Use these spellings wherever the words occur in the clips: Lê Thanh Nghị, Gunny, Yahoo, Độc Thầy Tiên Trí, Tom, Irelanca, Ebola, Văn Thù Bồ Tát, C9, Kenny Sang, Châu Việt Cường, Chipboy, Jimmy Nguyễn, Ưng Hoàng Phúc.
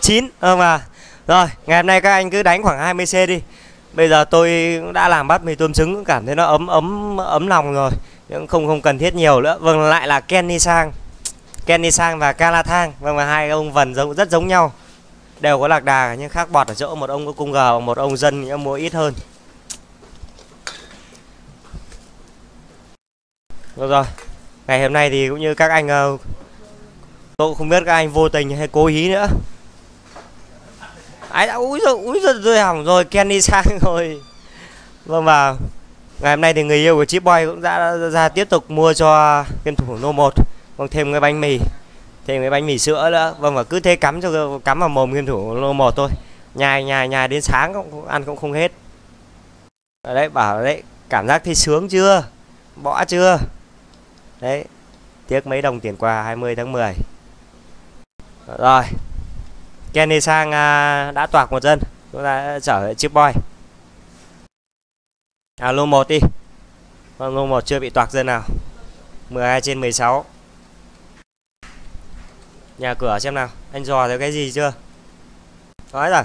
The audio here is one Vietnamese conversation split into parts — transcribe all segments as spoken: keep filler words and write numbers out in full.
chín không à. Rồi, ngày hôm nay các anh cứ đánh khoảng hai mươi xê đi. Bây giờ tôi đã làm bát mì tôm trứng, cảm thấy nó ấm ấm ấm lòng rồi, nhưng không không cần thiết nhiều nữa. Vâng, lại là Kenny Sang. Kenny Sang và Kalathang. Vâng, và hai ông vần giống rất giống nhau. Đều có lạc đà nhưng khác bọt ở chỗ một ông có cung gờ, một ông dân nhưng mua ít hơn. Được rồi. Ngày hôm nay thì cũng như các anh, tôi cũng không biết các anh vô tình hay cố ý nữa. Ai đã úi rồi, úi rồi, rồi hỏng rồi, Kenny Sang rồi. Vâng, và ngày hôm nay thì người yêu của Chipboy cũng đã ra tiếp tục mua cho game thủ nô một. Vâng, thêm cái bánh mì, thêm cái bánh mì sữa nữa. Vâng, và cứ thế cắm cho cắm vào mồm game thủ nô một thôi. Nhai nhai nhai đến sáng cũng ăn cũng không hết. Ở đấy bảo đấy, cảm giác thấy sướng chưa? Bỏ chưa? Đấy. Tiếc mấy đồng tiền quà hai mươi tháng mười. Rồi. Kenny Sang à, đã toạc một dân, chúng ta chở Chipboy. À, lô một đi. Lô một chưa bị toạc dân nào. mười hai trên mười sáu. Nhà cửa xem nào, anh dò thấy cái gì chưa? Nói rồi.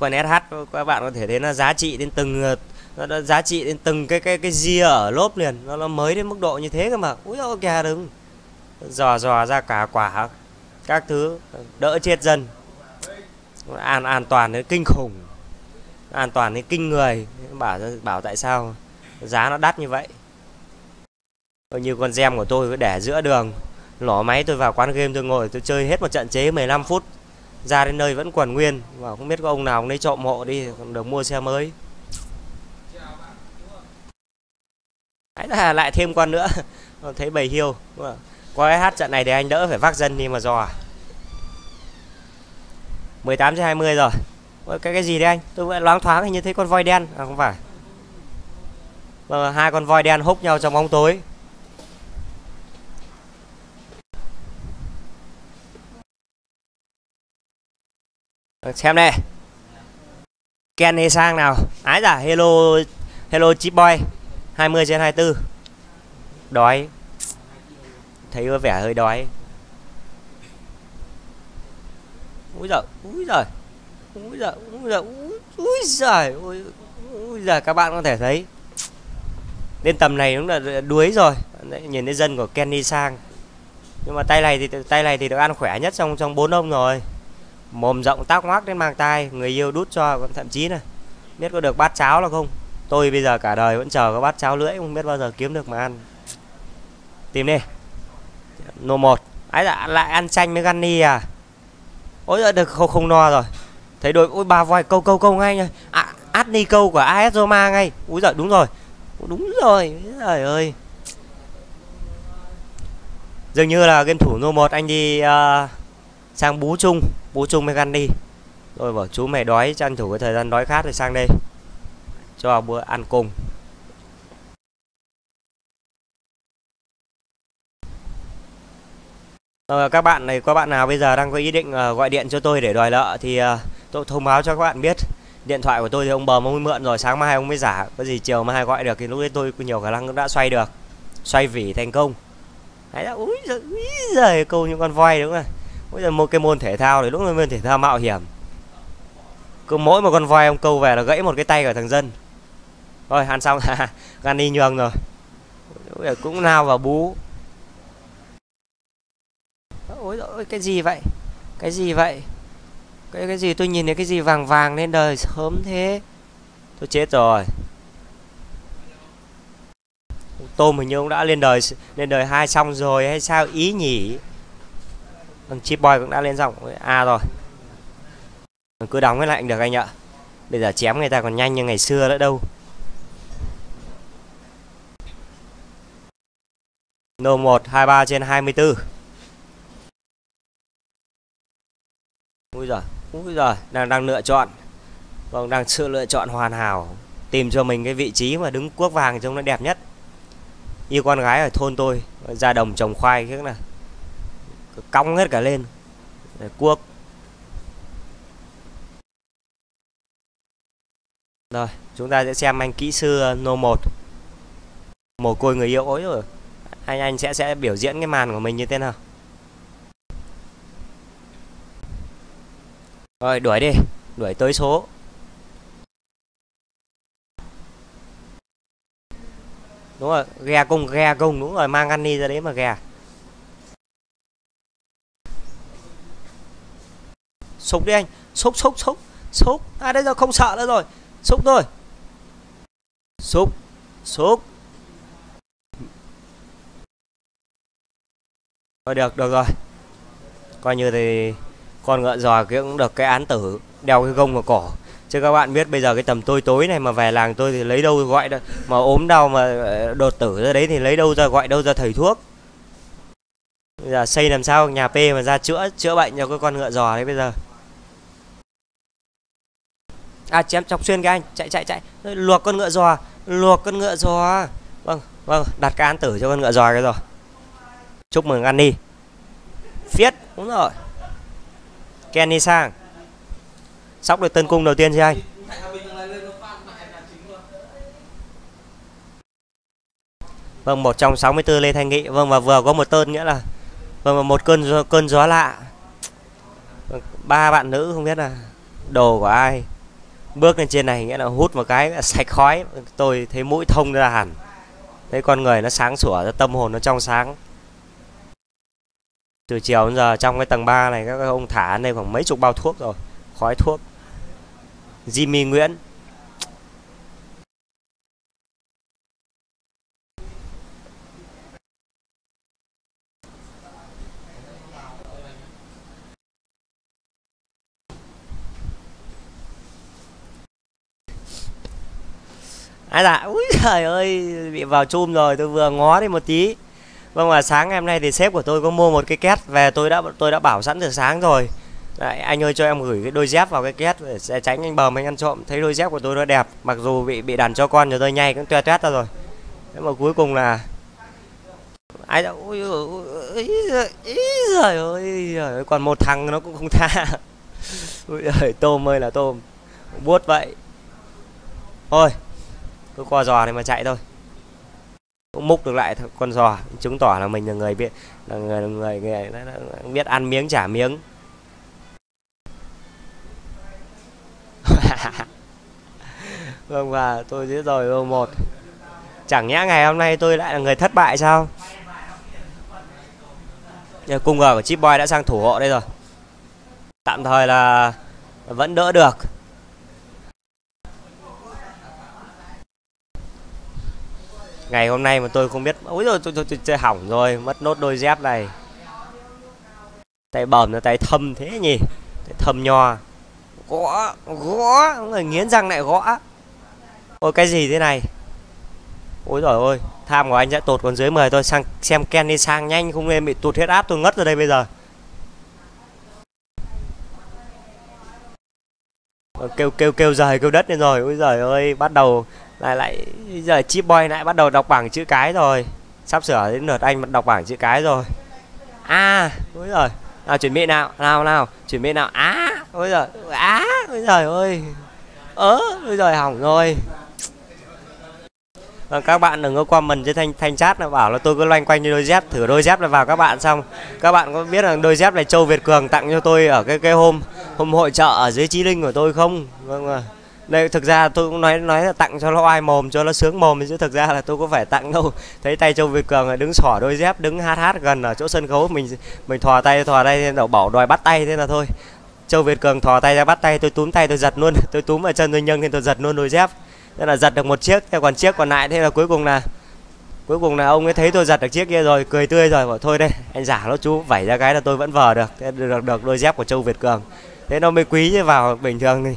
Còn ét hát các bạn có thể thấy nó giá trị đến từng nó đã giá trị đến từng cái cái cái ria ở lốp liền, nó nó mới đến mức độ như thế cơ mà. Úi giời kìa, đừng. Dò dò ra cả quả các thứ, đỡ chết dân. An an toàn đến kinh khủng, an toàn đến kinh người. Bảo bảo tại sao giá nó đắt như vậy. Như con gem của tôi cứ để giữa đường, lỏ máy tôi vào quán game tôi ngồi tôi chơi hết một trận chế mười lăm phút, ra đến nơi vẫn còn nguyên. Và không biết có ông nào ông ấy trộm hộ đi, còn được mua xe mới. Hãy là lại thêm con nữa, thấy bầy hiêu. Có ai hát trận này thì anh đỡ phải vác dân đi mà dò. Mười tám trên hai mươi rồi. Ôi, cái cái gì đấy anh? Tôi vẫn loáng thoáng hình như thấy con voi đen. À không phải. Vâng, hai con voi đen húc nhau trong bóng tối. Xem đây. Kenny Sang nào. Ái giả, hello hello Chipboy. hai mươi trên hai mươi tư. Đói. Thấy có vẻ hơi đói. Úi giời, úi giời. Úi giời, úi giời, úi giời. Úi giời, các bạn có thể thấy. Đến tầm này đúng là đuối rồi. Đấy, nhìn thấy dân của Kenny Sang. Nhưng mà tay này thì tay này thì được ăn khỏe nhất trong trong bốn ông rồi. Mồm rộng tóc ngoác đến mang tai, người yêu đút cho, thậm chí này biết có được bát cháo là không. Tôi bây giờ cả đời vẫn chờ có bát cháo lưỡi, không biết bao giờ kiếm được mà ăn. Tìm đi. Nô một. Ấy dạ, lại ăn chanh với Gunny à. Ôi dạ, được không, không no rồi. Thấy đội ôi bà voi câu câu câu ngay nha. À, Adni câu của a ét Roma ngay. Úi giời, đúng rồi. Đúng rồi. Trời ơi. Dường như là game thủ nô một anh đi uh, sang bú chung, bú chung với Gunny. Rồi bảo chú mày đói, tranh thủ cái thời gian đói khát rồi sang đây cho bữa ăn cùng. Ờ, các bạn này, các bạn nào bây giờ đang có ý định uh, gọi điện cho tôi để đòi nợ thì uh, tôi thông báo cho các bạn biết. Điện thoại của tôi thì ông bờ mới mượn rồi, sáng mai ông mới giả. Có gì chiều mai gọi được thì lúc đấy tôi nhiều khả năng cũng đã xoay được. Xoay vỉ thành công. Đấy đã, úi giời, úi giời, câu những con voi đúng rồi. Bây giờ một cái môn thể thao thì lúc là môn thể thao mạo hiểm. Cứ mỗi một con voi ông câu về là gãy một cái tay của thằng dân. Rồi, ăn xong là Gunny nhường rồi. Cũng nào vào bú. Ôi ôi, cái gì vậy? Cái gì vậy? Cái cái gì tôi nhìn thấy cái gì vàng vàng lên đời sớm thế. Tôi chết rồi. Tôm hình như ông đã lên đời lên đời hai xong rồi hay sao ý nhỉ? Thằng Chipboy cũng đã lên dòng A rồi. Cứ đóng cái lạnh được anh ạ. Bây giờ chém người ta còn nhanh như ngày xưa nữa đâu. Nô một hai mươi ba trên hai mươi tư. Úi giời, úi giời, đang đang lựa chọn. Vâng, đang sự lựa chọn hoàn hảo, tìm cho mình cái vị trí mà đứng cuốc vàng trông nó đẹp nhất. Như con gái ở thôn tôi, ra đồng trồng khoai thế này. Cong hết cả lên. Để cuốc. Rồi, chúng ta sẽ xem anh kỹ sư nô một. Mồ côi người yêu ối rồi. Anh anh sẽ sẽ biểu diễn cái màn của mình như thế nào. Rồi đuổi đi, đuổi tới số. Đúng rồi, ghe công, ghe công, đúng rồi, mang Gunny ra đấy mà ghe. Sốc đi anh, sốc sốc sốc sốc. À đấy rồi, không sợ nữa rồi. Sốc thôi. Sốc, sốc. Rồi được, được rồi. Coi như thì con ngựa giò kia cũng được cái án tử, đeo cái gông vào cổ. Chứ các bạn biết bây giờ cái tầm tối tối này mà về làng tôi thì lấy đâu gọi đâu, mà ốm đau mà đột tử ra đấy thì lấy đâu ra gọi đâu ra thầy thuốc. Bây giờ xây làm sao nhà P mà ra chữa chữa bệnh cho cái con ngựa giò đấy bây giờ. À chém chọc xuyên cái anh, chạy chạy chạy, luộc con ngựa giò, luộc con ngựa giò. Vâng, vâng, đặt cái án tử cho con ngựa giò cái rồi. Chúc mừng Gunny. Phiết, đúng rồi. Kenny sang. Sóc được tân cung đầu tiên chứ anh. Vâng, một trong sáu mươi tư Lê Thanh Nghị. Vâng, và vừa có một tên nghĩa là vâng, và một cơn cơn gió lạ. Vâng, ba bạn nữ không biết là đồ của ai. Bước lên trên này nghĩa là hút một cái là sạch khói, tôi thấy mũi thông ra hẳn. Thấy con người nó sáng sủa ra, tâm hồn nó trong sáng. Từ chiều đến giờ trong cái tầng ba này các ông thả đây khoảng mấy chục bao thuốc rồi, khói thuốc. Jimmy Nguyễn. À dạ, úi trời ơi, bị vào chum rồi, tôi vừa ngó đi một tí. Vâng, và sáng ngày hôm nay thì sếp của tôi có mua một cái két về, tôi đã tôi đã bảo sẵn từ sáng rồi. Đấy, anh ơi cho em gửi cái đôi dép vào cái két để tránh anh bờm anh ăn trộm. Thấy đôi dép của tôi nó đẹp, mặc dù bị bị đàn cho con rồi tôi nhai cũng toe toét ra rồi. Thế mà cuối cùng là ai đã ui giời ơi, còn một thằng nó cũng không tha. Ui giời, Tôm ơi là Tôm. Buốt vậy. Thôi, cứ co giò này mà chạy thôi. Cũng múc được lại con giò, chứng tỏ là mình là người biết là người là người, người biết ăn miếng trả miếng. Vâng, và tôi giết rồi ô một. Chẳng nhẽ ngày hôm nay tôi lại là người thất bại sao? Cung gờ của Chipboy đã sang thủ hộ đây rồi. Tạm thời là vẫn đỡ được. Ngày hôm nay mà tôi không biết, ôi rồi tôi, tôi, tôi, tôi hỏng rồi, mất nốt đôi dép này. Tay bầm nó tay thâm thế nhỉ, tay thâm nho. Gõ, gõ, người nghiến răng lại gõ. Ôi cái gì thế này? Ôi rồi ôi, tham của anh sẽ tụt còn dưới mười thôi, sang xem Kenny sang nhanh không nên bị tụt huyết áp, tôi ngất ra đây bây giờ. Kêu kêu kêu giời kêu đất lên rồi, ôi giời ơi, bắt đầu lại lại giờ Chipboy lại bắt đầu đọc bảng chữ cái rồi, sắp sửa đến lượt anh đọc bảng chữ cái rồi. À ôi giời, nào chuẩn bị nào, nào nào chuẩn bị nào. Á ôi giời, á ôi giời ơi, ớ ôi giời, hỏng rồi. Và các bạn đừng có comment trên thanh thanh chat là bảo là tôi cứ loanh quanh như đôi dép, thử đôi dép là vào các bạn xong. Các bạn có biết là đôi dép này Châu Việt Cường tặng cho tôi ở cái cái hôm hôm hội chợ ở dưới Chí Linh của tôi không? Vâng ạ. Đây thực ra tôi cũng nói nói là tặng cho nó oai mồm cho nó sướng mồm, chứ thực ra là tôi có phải tặng đâu. Thấy tay Châu Việt Cường đứng xỏ đôi dép, đứng hát hát gần ở chỗ sân khấu, mình mình thò tay thò tay bảo đòi bắt tay, thế là thôi. Châu Việt Cường thò tay ra bắt tay, tôi túm tay tôi giật luôn, tôi túm vào chân tôi nhân nên tôi giật luôn đôi dép. Thế là giật được một chiếc, thế còn chiếc còn lại thế là cuối cùng là cuối cùng là ông ấy thấy tôi giật được chiếc kia rồi, cười tươi rồi bảo thôi đây, anh giả nó chú, vẩy ra cái là tôi vẫn vờ được, thế được được đôi dép của Châu Việt Cường. Thế nó mới quý chứ vào bình thường thì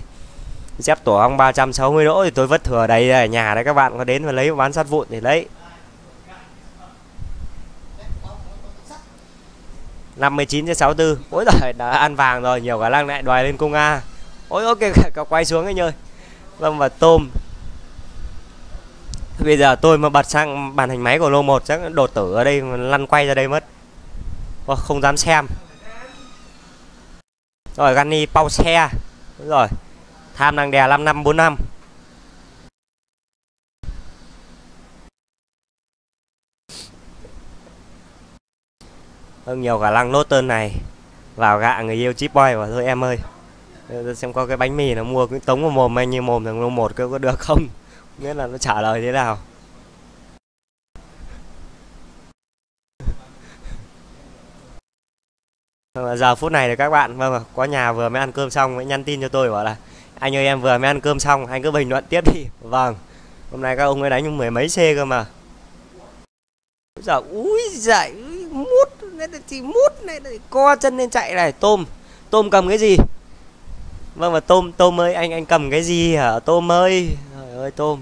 dép tổ ong ba trăm sáu mươi đỗ thì tôi vất thừa đầy ở nhà đấy, các bạn có đến và lấy bán sắt vụn thì lấy. năm mươi chín sáu mươi tư. Ôi giời, đã ăn vàng rồi, nhiều khả năng lại đòi lên cung A. Ôi ok, cậu quay xuống anh ơi. Vâng, và Tôm. Bây giờ tôi mà bật sang màn hình máy của lô một chắc đột tử ở đây, lăn quay ra đây mất. Ôi, không dám xem. Rồi Gunny pau xe. Đúng rồi. Tham đang đè năm năm bốn năm. Nhiều khả năng nốt tên này vào gạ người yêu Chipboy và thôi em ơi. Xem coi cái bánh mì nó mua cứ tống vào mồm anh như mồm thằng một có được không? Nghĩa là nó trả lời thế nào. Giờ phút này thì các bạn, vâng ạ, có nhà vừa mới ăn cơm xong mới nhắn tin cho tôi bảo là anh ơi em vừa mới ăn cơm xong, anh cứ bình luận tiếp đi. Vâng, hôm nay các ông ấy đánh mười mấy C cơ mà. Giờ úi dạy, mút, thì mút này, co chân lên chạy này. Tôm, Tôm cầm cái gì? Vâng, và Tôm, Tôm ơi, anh anh cầm cái gì hả? Tôm ơi, trời ơi Tôm.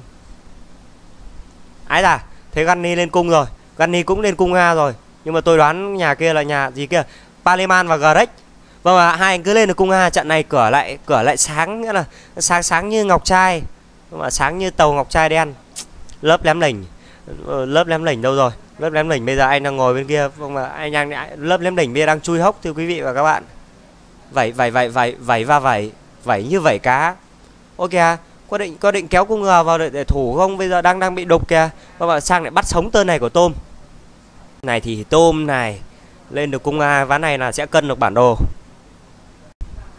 Ái da, thế Gunny lên cung rồi, Gunny cũng lên cung Nga rồi. Nhưng mà tôi đoán nhà kia là nhà gì kia? Paliman và Greg. Vâng ạ, hai anh cứ lên được cung A. Trận này cửa lại cửa lại sáng, nghĩa là sáng sáng như ngọc trai, mà sáng như tàu ngọc trai đen. Lớp lém lỉnh, lớp lém lỉnh đâu rồi? Lớp lém lỉnh bây giờ anh đang ngồi bên kia, vâng mà anh đang lớp lém lỉnh bây giờ đang chui hốc thưa quý vị và các bạn. Vẩy vẩy vẩy vẩy vẩy và vẩy vẩy như vẩy cá. Ok, có định có định kéo cung G vào để, để thủ không? Bây giờ đang đang bị đục kìa. Vâng ạ, sang lại bắt sống tên này của Tôm. Này thì Tôm này lên được cung A, ván này là sẽ cân được bản đồ.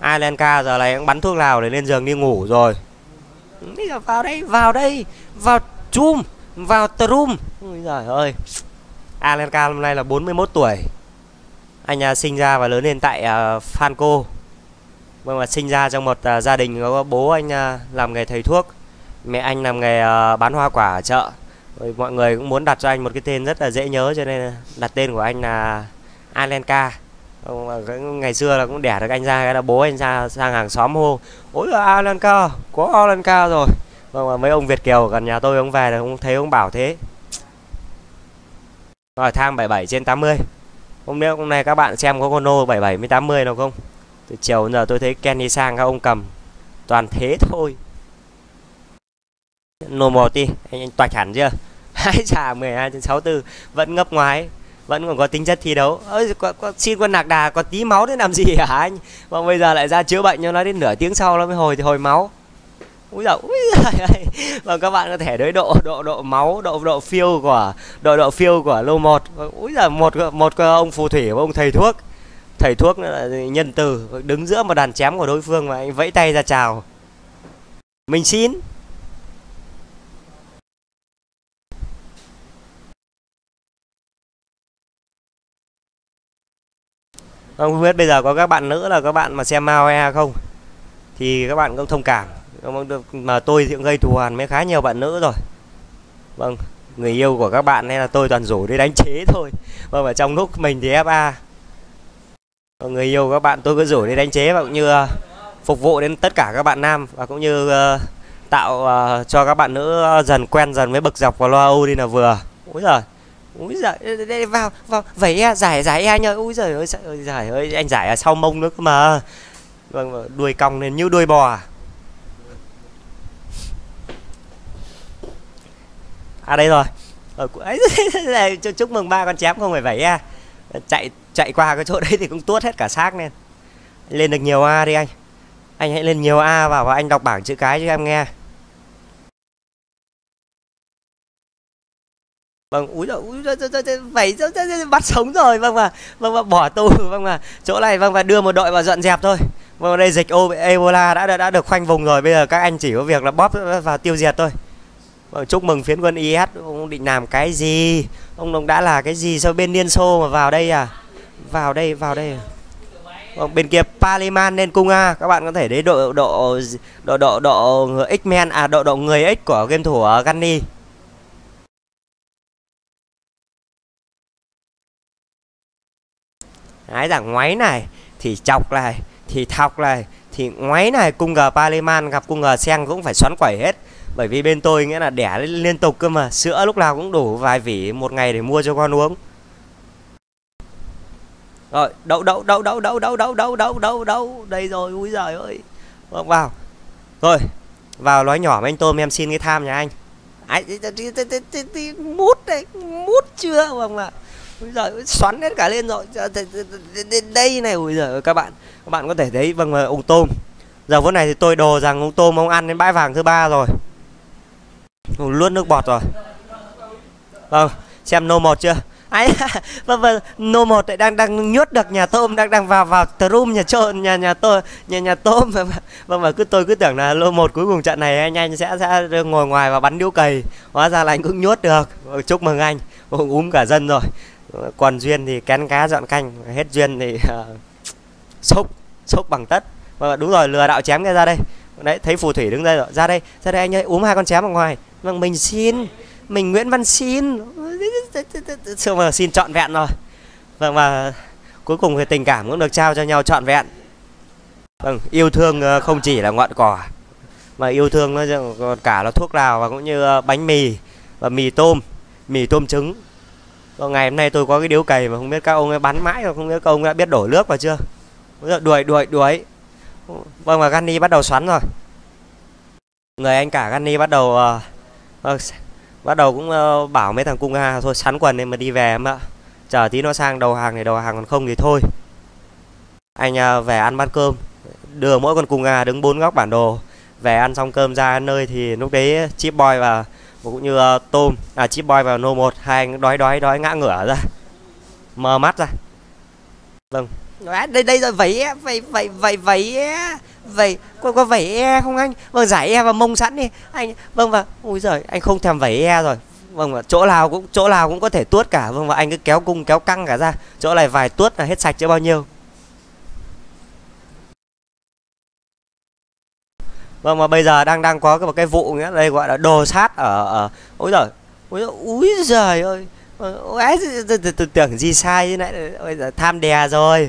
Irelanca giờ này cũng bắn thuốc lào để lên giường đi ngủ rồi. Vào đây, vào đây, vào chum, vào trum. Ôi giời ơi, Irelanca hôm nay là bốn mươi mốt tuổi. Anh à, sinh ra và lớn lên tại uh, Franco. Vâng, là sinh ra trong một uh, gia đình có bố anh uh, làm nghề thầy thuốc, mẹ anh làm nghề uh, bán hoa quả ở chợ. Rồi mọi người cũng muốn đặt cho anh một cái tên rất là dễ nhớ cho nên đặt tên của anh là Irelanca. Ngày xưa là cũng đẻ được anh ra, cái là bố anh ra sang hàng xóm hô ôi là Irelanca, có Irelanca rồi. Vâng, mà mấy ông Việt kiều gần nhà tôi ông về là ông thấy ông bảo thế. Rồi thang bảy mươi bảy trên tám mươi. Hôm nay hôm nay các bạn xem có con nô bảy mươi bảy tám mươi nào không? Từ chiều giờ tôi thấy Kenny sang các ông cầm toàn thế thôi. Nô một đi, anh, anh toạch hẳn chưa? Hái xả mười hai trên sáu mươi tư vẫn ngấp ngoái, vẫn còn có tính chất thi đấu. Ơi, có, có, xin con nạc đà có tí máu thế làm gì hả anh? Mà bây giờ lại ra chữa bệnh cho nó đến nửa tiếng sau nó mới hồi thì hồi máu. Úi dồi, úi dồi ơi. Và các bạn có thể đối độ độ độ máu, độ độ phiêu của độ độ phiêu của lô một. Úi dồi, một một ông phù thủy và ông thầy thuốc. Thầy thuốc là nhân từ đứng giữa một đàn chém của đối phương và anh vẫy tay ra chào. Mình xin. Không biết bây giờ có các bạn nữ là các bạn mà xem Mao E không thì các bạn cũng thông cảm, mà tôi thì cũng gây thù hằn với khá nhiều bạn nữ rồi. Vâng, người yêu của các bạn hay là tôi toàn rủ đi đánh chế thôi. Vâng, ở trong lúc mình thì ép a người yêu các bạn tôi cứ rủ đi đánh chế và cũng như uh, phục vụ đến tất cả các bạn nam và cũng như uh, tạo uh, cho các bạn nữ dần quen dần với bực dọc và lo âu đi là vừa. Úi giời, úi giời, đây vào vào vẩy e, giải giải e nhờ. Úi giời ơi, giải ơi, anh giải ở sau mông nữa cơ mà. Vâng, đuôi cong lên như đuôi bò. À đây rồi. Ờ, chúc mừng ba con chém không phải vẩy e. Chạy chạy qua cái chỗ đấy thì cũng tuốt hết cả xác lên. Lên được nhiều A đi anh. Anh hãy lên nhiều A vào và anh đọc bảng chữ cái cho em nghe. Vâng, úi dồi, úi dồi, dồi, dồi, dồi, vẩy, dồi, dồi, dồi, bắt sống rồi, vâng mà, vâng mà, bỏ tù, vâng mà, chỗ này, vâng mà, đưa một đội vào dọn dẹp thôi. Vâng mà, đây dịch Ebola đã, đã đã được khoanh vùng rồi, bây giờ các anh chỉ có việc là bóp vào tiêu diệt thôi. Vâng, chúc mừng phiến quân i ét, ông định làm cái gì, ông đã là cái gì, sao bên Liên Xô mà vào đây à, vào đây, vào đây à. Vâng, bên kia Paliman lên cung A, các bạn có thể đến độ, độ, độ, độ, độ, X-Men, à, độ, độ người X của game thủ Gunny. Ái rằng ngoáy này thì chọc này thì thọc này thì ngoáy này, cung G Paliman gặp cung G Sen cũng phải xoắn quẩy hết, bởi vì bên tôi nghĩa là đẻ liên tục cơ mà, sữa lúc nào cũng đủ vài vỉ một ngày để mua cho con uống. Rồi đậu đậu đậu đậu đậu đậu đậu đậu đậu đậu đậu đây rồi. Úi giời ơi, vào rồi, vào nói nhỏ với anh Tôm em xin cái tham nhà anh. Ai mút đấy, mút chưa vâng ạ. Úi giời, xoắn hết cả lên rồi. Đây này, úi giời, các bạn Các bạn có thể thấy, vâng mà ông Tôm. Giờ phút này thì tôi đồ rằng ông Tôm ông ăn đến bãi vàng thứ ba rồi. Ông luốt nước bọt rồi. Vâng, xem nô một chưa? ấy. Vâng vâng, nô một đang đang nhốt được nhà Tom, đang đang vào vào room nhà trộn nhà nhà tôi nhà nhà Tom. Vâng vâng, cứ tôi cứ tưởng là lô một cuối cùng trận này anh anh sẽ sẽ ngồi ngoài và bắn điếu cầy, hóa ra là anh cũng nhốt được. Chúc mừng anh, úm cả dân rồi. Còn duyên thì kén cá dọn canh, hết duyên thì uh, sốc sốc bằng tất. Vâng, đúng rồi, lừa đạo chém ra đây. Đấy, thấy phù thủy đứng đây rồi, ra đây ra đây anh ơi, úm hai con chém ở ngoài. Vâng, mình xin, mình Nguyễn Văn xin xưa mà xin trọn vẹn rồi. Vâng, mà cuối cùng thì tình cảm cũng được trao cho nhau trọn vẹn. Vâng, yêu thương không chỉ là ngọn cỏ mà yêu thương nó còn cả là thuốc lào và cũng như bánh mì và mì tôm, mì tôm trứng. Còn ngày hôm nay tôi có cái điếu cày mà không biết các ông ấy bắn mãi rồi, không biết các ông đã biết đổ nước vào chưa. Đuổi đuổi đuổi. Vâng, và Gunny bắt đầu xoắn rồi. Người anh cả Gunny bắt đầu uh, bắt đầu cũng uh, bảo mấy thằng cung A thôi sắn quần nên mà đi về em ạ. Chờ tí nó sang đầu hàng thì đầu hàng, còn không thì thôi. Anh uh, về ăn bát cơm, đưa mỗi con cung A đứng bốn góc bản đồ. Về ăn xong cơm ra ăn nơi thì lúc đấy Chipboy và cũng như uh, Tom, à Chipboy và No một, hai anh đói đói đói ngã ngửa ra, mờ mắt ra. Vâng. À, đây đây rồi, vẩy vẩy vẩy vẩy vẩy vẩy có có vẩy e không anh? Vâng, giải e và mông sẵn đi anh. Vâng, và ui giời, anh không thèm vẩy e rồi. Vâng, và chỗ nào cũng chỗ nào cũng có thể tuốt cả. Vâng, và anh cứ kéo cung kéo căng cả ra, chỗ này vài tuốt là hết sạch chứ bao nhiêu. Vâng, mà bây giờ đang đang có cái một cái vụ nữa đây gọi là đồ sát ở, ở... ôi giời ôi giời, ui giời ơi. Tưởng gì sai chứ lại tham đè rồi.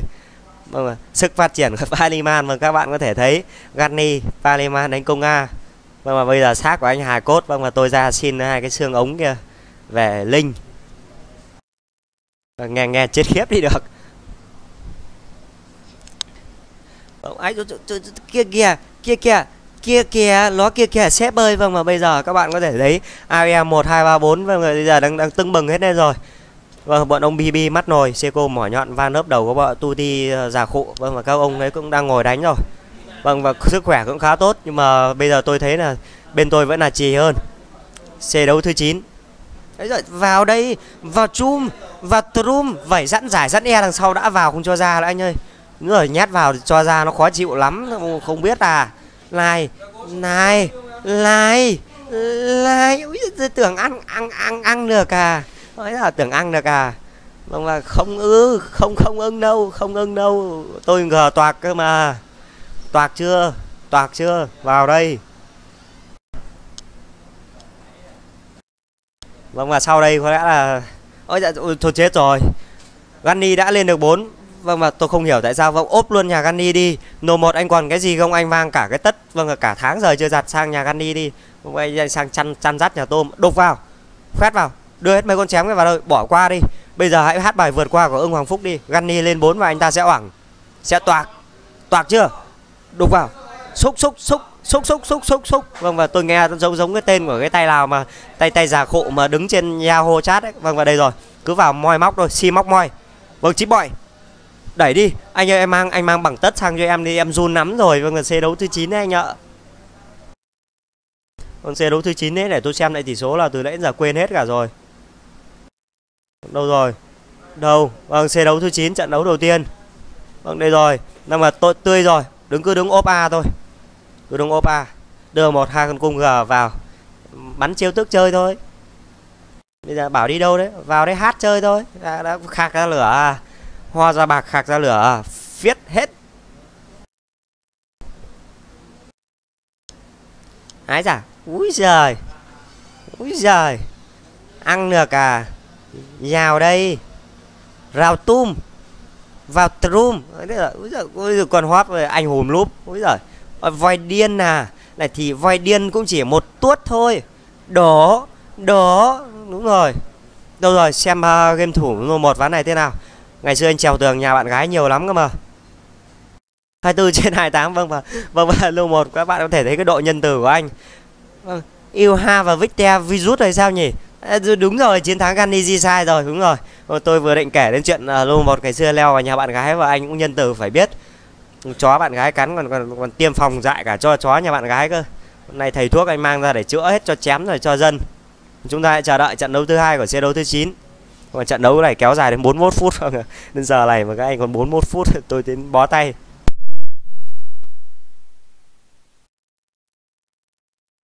Vâng, sức phát triển của Paliman mà các bạn có thể thấy. Gunny, Paliman đánh công A. Vâng, mà bây giờ xác của anh hài cốt. Vâng, mà tôi ra xin hai cái xương ống kia về linh. Vâng, nghe nghe chết khiếp đi được. Vâng, ấy, kia kìa, kia kìa, kia kìa, nó kia kìa sếp ơi. Vâng, mà bây giờ các bạn có thể thấy a e một hai ba bốn. Vâng, bây giờ đang đang tưng bừng hết đây rồi. Vâng, bọn ông bê bê mắt nồi, Seco mỏ nhọn, van lớp đầu của bọn Tuti già khụ. Vâng, và các ông ấy cũng đang ngồi đánh rồi. Vâng, và sức khỏe cũng khá tốt. Nhưng mà bây giờ tôi thấy là bên tôi vẫn là trì hơn. C đấu thứ chín. Đấy rồi, vào đây, vào chum, vào trum. Vẩy dẫn giải dẫn e đằng sau đã vào không cho ra nữa anh ơi. Nữa rồi, nhét vào cho ra nó khó chịu lắm. Không biết à. Này, này, này, này. Úi, tưởng ăn, ăn, ăn, ăn được à. Nói là tưởng ăn được à. Vâng, là không ư, không không ưng đâu, không ưng đâu. Tôi ngờ toạc cơ mà. Toạc chưa, toạc chưa, vào đây. Vâng, và sau đây có lẽ là... Ôi dạ, thôi chết rồi. Gunny đã lên được bốn. Vâng, mà tôi không hiểu tại sao. Vâng, ốp luôn nhà Gunny đi. Nô một anh còn cái gì không? Anh mang cả cái tất. Vâng, là cả tháng rồi chưa giặt, sang nhà Gunny đi. Vâng, anh sang chăn, chăn dắt nhà Tom. Đục vào, khoét vào, đưa hết mấy con chém cái vào đây, bỏ qua đi. Bây giờ hãy hát bài vượt qua của Ưng Hoàng Phúc đi. Gunny lên bốn và anh ta sẽ oảng, sẽ toạc. Toạc chưa? Đục vào, xúc xúc xúc xúc xúc xúc xúc xúc. Vâng, và tôi nghe giống giống cái tên của cái tay nào mà tay tay già khổ mà đứng trên Yahoo chat ấy. Vâng, và đây rồi, cứ vào moi móc thôi, xi móc moi. Vâng, Chipboy đẩy đi anh ơi, em mang anh mang bằng tất sang cho em đi, em run lắm rồi. Vâng, là C đấu thứ chín đấy anh ạ. Còn C đấu thứ chín đấy, để tôi xem lại tỷ số, là từ nãy giờ quên hết cả rồi. Đâu rồi? Đâu? Vâng, C đấu thứ chín, trận đấu đầu tiên. Vâng, đây rồi. Đang là tôi tươi rồi. Đứng cứ đứng ốp A thôi. Cứ đứng ốp A. Đưa một hai con cung G vào. Bắn chiêu tức chơi thôi. Bây giờ bảo đi đâu đấy? Vào đấy hát chơi thôi. Đã, đã khạc ra lửa à. Hoa ra bạc khạc ra lửa à. Viết hết. Ái giả. Úi giời. Úi giời. Ăn được à. Vào đây, rào tum, vào trum. Ôi giời, còn hóp rồi, anh hùm lúp. Ôi giời, voi điên à. Này thì voi điên cũng chỉ một tuốt thôi. Đổ, đổ. Đúng rồi. Đâu rồi, xem uh, game thủ một ván này thế nào. Ngày xưa anh trèo tường nhà bạn gái nhiều lắm cơ mà. Hai mươi tư trên hai mươi tám. Vâng, và vâng, và lô một các bạn có thể thấy cái độ nhân từ của anh. Vâng, Ilha và Victor Virus hay sao nhỉ? Đúng rồi, chiến thắng Gunny sai rồi, đúng rồi. Tôi vừa định kể đến chuyện uh, lô một ngày xưa leo vào nhà bạn gái và anh cũng nhân từ phải biết. Chó bạn gái cắn còn còn, còn tiêm phòng dại cả cho chó nhà bạn gái cơ. Hôm nay thầy thuốc anh mang ra để chữa hết cho chém rồi cho dân. Chúng ta hãy chờ đợi trận đấu thứ hai của C đấu thứ chín. Còn trận đấu này kéo dài đến bốn mươi mốt phút. Đến giờ này mà các anh còn bốn mươi mốt phút tôi đến bó tay.